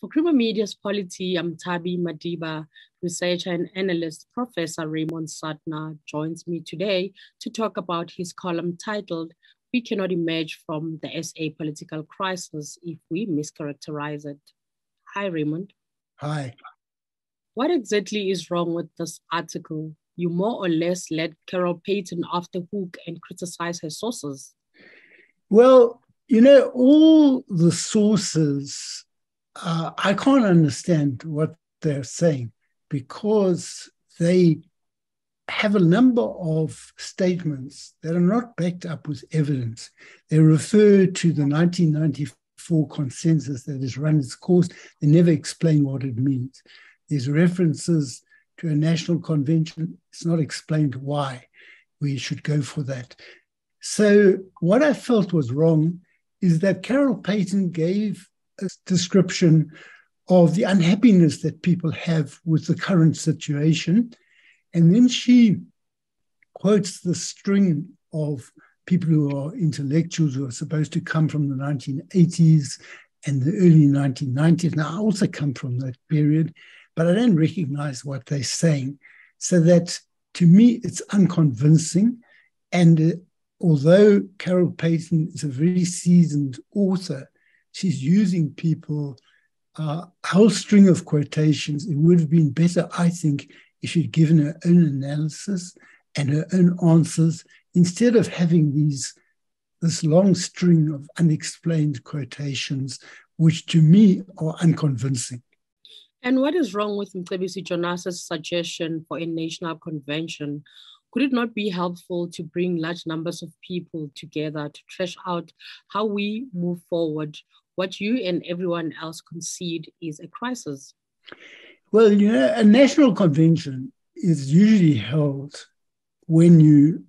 For Creamer Media's Polity, I'm Tabi Madiba. Researcher and analyst Professor Raymond Suttner joins me today to talk about his column titled, "We Cannot Emerge from the SA Political Crisis If We Mischaracterize It." Hi, Raymond. Hi. What exactly is wrong with this article? You more or less let Carol Paton off the hook and criticize her sources. Well, you know, all the sources, I can't understand what they're saying because they have a number of statements that are not backed up with evidence. They refer to the 1994 consensus that has run its course. They never explain what it means. There's references to a national convention. It's not explained why we should go for that. So what I felt was wrong is that Carol Paton gave a description of the unhappiness that people have with the current situation. And then she quotes the string of people who are intellectuals who are supposed to come from the 1980s and the early 1990s. Now, I also come from that period, but I don't recognize what they're saying. So that, to me, it's unconvincing. And although Carol Paton is a very seasoned author, she's using people, a whole string of quotations. It would have been better, I think, if she'd given her own analysis and her own answers instead of having this long string of unexplained quotations, which to me are unconvincing. And what is wrong with Mcebisi Jonas' suggestion for a national convention? Could it not be helpful to bring large numbers of people together to thresh out how we move forward, what you and everyone else concede is a crisis? Well, you know, a national convention is usually held when you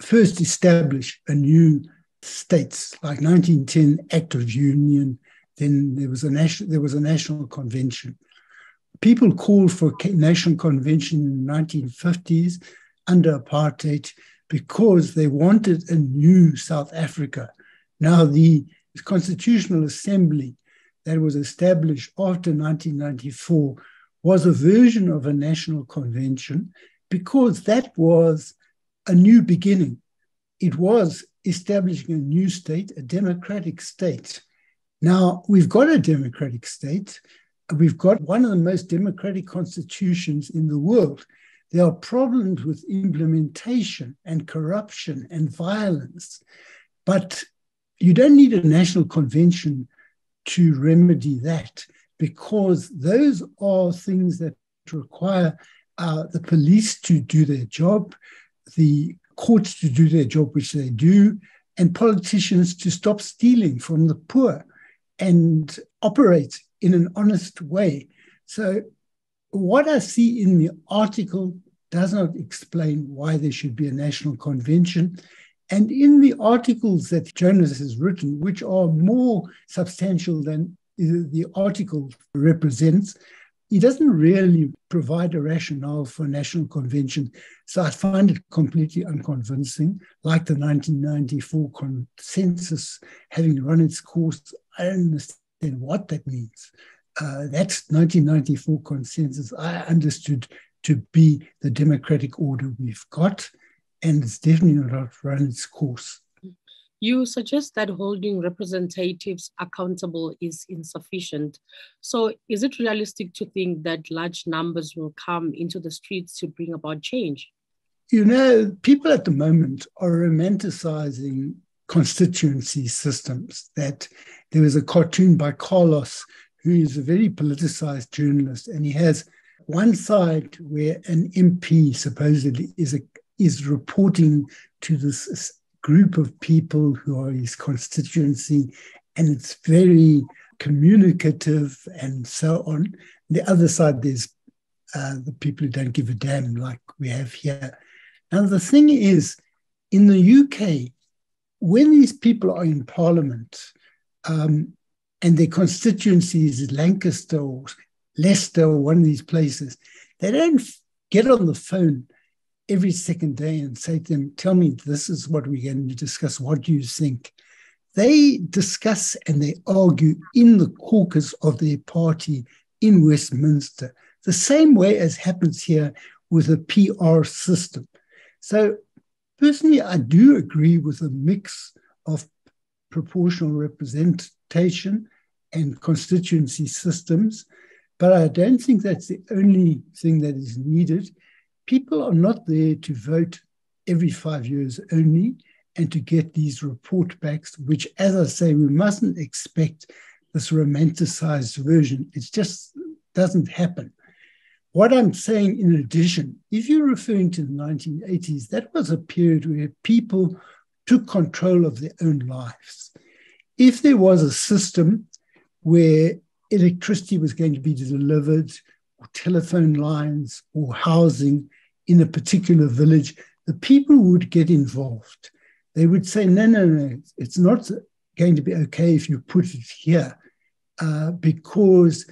first establish a new states, like 1910 Act of Union, then there was a national convention. People called for a national convention in the 1950s, under apartheid, because they wanted a new South Africa. Now, the Constitutional Assembly that was established after 1994 was a version of a national convention because that was a new beginning. It was establishing a new state, a democratic state. Now, we've got a democratic state. We've got one of the most democratic constitutions in the world. There are problems with implementation and corruption and violence, but you don't need a national convention to remedy that because those are things that require the police to do their job, the courts to do their job, which they do, and politicians to stop stealing from the poor and operate in an honest way. So what I see in the article does not explain why there should be a national convention. And in the articles that Jonas has written, which are more substantial than the article represents, he doesn't really provide a rationale for a national convention. So I find it completely unconvincing, like the 1994 consensus having run its course. I don't understand what that means. That's 1994 consensus I understood to be the democratic order we've got, and it's definitely not run its course. You suggest that holding representatives accountable is insufficient. So is it realistic to think that large numbers will come into the streets to bring about change? You know, people at the moment are romanticizing constituency systems. That there was a cartoon by Carlos, who is a very politicized journalist, and he has one side where an MP supposedly is reporting to this group of people who are his constituency, and it's very communicative and so on. The other side, there's the people who don't give a damn like we have here. Now, the thing is, in the UK, when these people are in Parliament, and their constituencies is Lancaster or Leicester or one of these places, they don't get on the phone every second day and say to them, tell me this is what we're going to discuss, what do you think? They discuss and they argue in the caucus of their party in Westminster, the same way as happens here with a PR system. So personally, I do agree with a mix of proportional representation and constituency systems, but I don't think that's the only thing that is needed. People are not there to vote every 5 years only and to get these report backs, which, as I say, we mustn't expect this romanticized version. It just doesn't happen. What I'm saying in addition, if you're referring to the 1980s, that was a period where people took control of their own lives. If there was a system where electricity was going to be delivered, or telephone lines, or housing in a particular village, the people would get involved. They would say, no, no, no, it's not going to be okay if you put it here because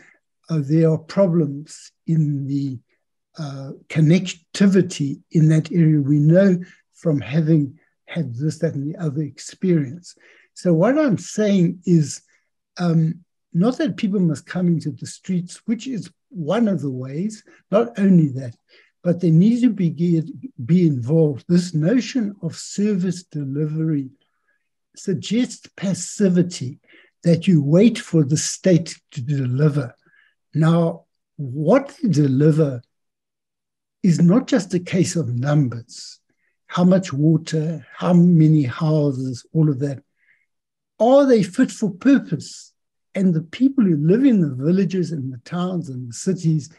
there are problems in the connectivity in that area. We know from having had this, that, and the other experience. So what I'm saying is not that people must come into the streets, which is one of the ways, not only that, but they need to be involved. This notion of service delivery suggests passivity, that you wait for the state to deliver. Now, what they deliver is not just a case of numbers, how much water, how many houses, all of that. Are they fit for purpose? And the people who live in the villages and the towns and the cities,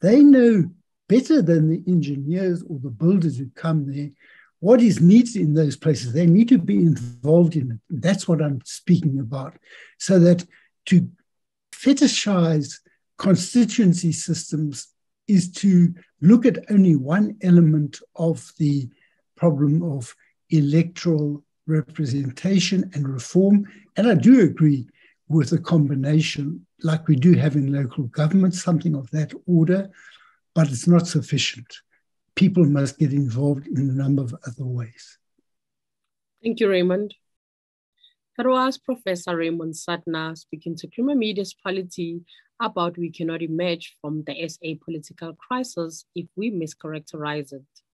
they know better than the engineers or the builders who come there what is needed in those places. They need to be involved in it. And that's what I'm speaking about. So that to fetishize constituency systems is to look at only one element of the problem of electoral representation and reform. And I do agree with a combination like we do have in local government, something of that order, but it's not sufficient. People must get involved in a number of other ways. Thank you, Raymond. Carol's Professor Raymond Suttner speaking to Creamer Media's Polity about we cannot emerge from the SA political crisis if we mischaracterize it.